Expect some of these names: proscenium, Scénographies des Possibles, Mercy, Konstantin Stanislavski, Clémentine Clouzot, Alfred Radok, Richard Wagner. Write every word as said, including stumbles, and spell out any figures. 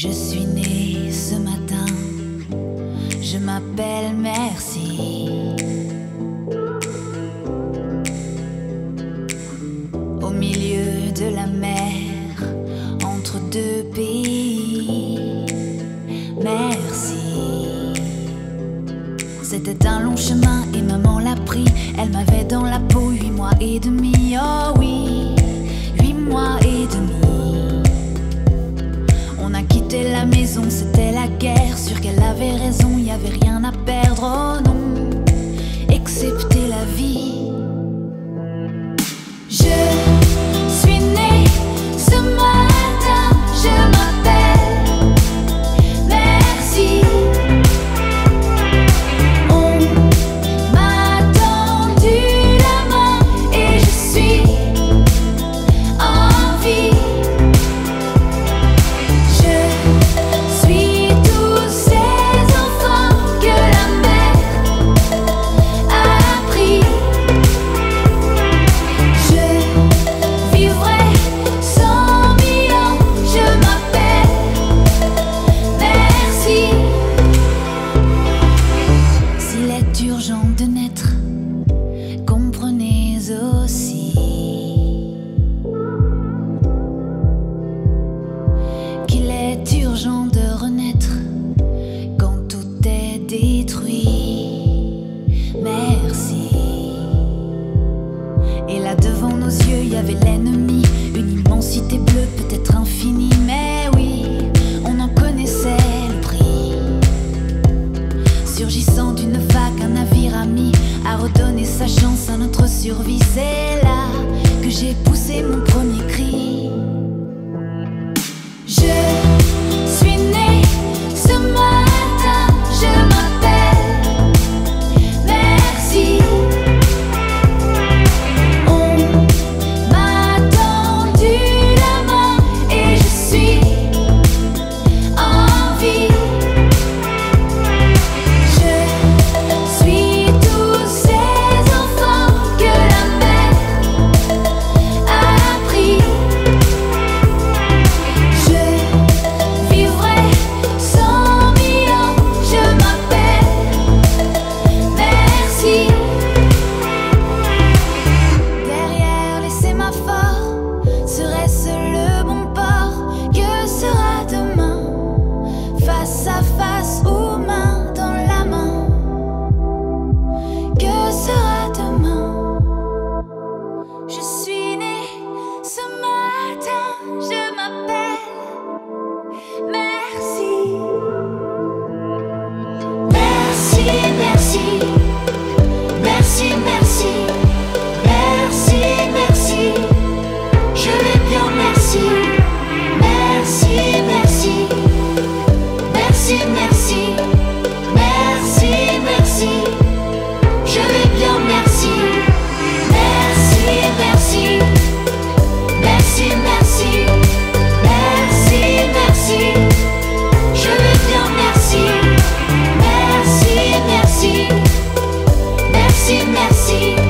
Je suis née ce matin, je m'appelle Mercy. Au milieu de la mer, entre deux pays, Mercy. C'était un long chemin et maman l'a pris. Elle m'avait dans la peau huit mois et demi, oh oui, huit mois et demi. On a quitté la maison, c'était la guerre. Sûre qu'elle avait raison, y avait rien à perdre, oh non, excepté la vie. Et là devant nos yeux, il y avait l'ennemi, une immensité bleue, peut-être infinie, mais oui, on en connaissait le prix. Surgissant d'une vague, un navire ami a redonné sa chance à notre survie. C'est là que j'ai poussé mon premier cri. Je suis né ce matin, je m'appelle Mercy. Merci, merci, merci, merci, je vais bien, merci, merci, merci, merci, merci, merci, merci, je vais bien, merci, merci, merci, merci, merci, merci, merci, je vais bien, merci, merci, merci. Merci, merci.